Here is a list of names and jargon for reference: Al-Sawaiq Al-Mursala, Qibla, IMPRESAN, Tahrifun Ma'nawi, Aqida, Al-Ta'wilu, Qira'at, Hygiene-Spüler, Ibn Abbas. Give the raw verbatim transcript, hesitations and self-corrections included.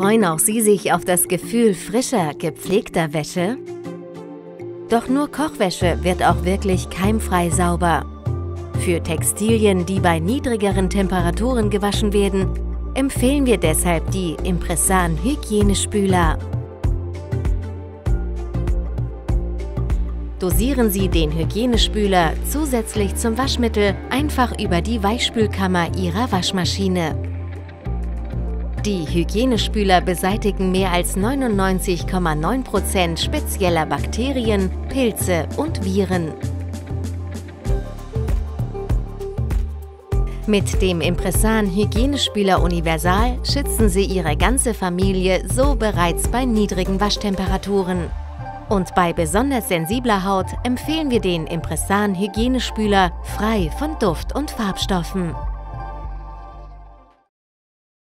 Freuen auch Sie sich auf das Gefühl frischer, gepflegter Wäsche? Doch nur Kochwäsche wird auch wirklich keimfrei sauber. Für Textilien, die bei niedrigeren Temperaturen gewaschen werden, empfehlen wir deshalb die IMPRESAN Hygienespüler. Dosieren Sie den Hygienespüler zusätzlich zum Waschmittel einfach über die Weichspülkammer Ihrer Waschmaschine. Die Hygienespüler beseitigen mehr als neunundneunzig Komma neun Prozent spezieller Bakterien, Pilze und Viren. Mit dem IMPRESAN Hygienespüler Universal schützen Sie Ihre ganze Familie so bereits bei niedrigen Waschtemperaturen. Und bei besonders sensibler Haut empfehlen wir den IMPRESAN Hygienespüler frei von Duft und Farbstoffen.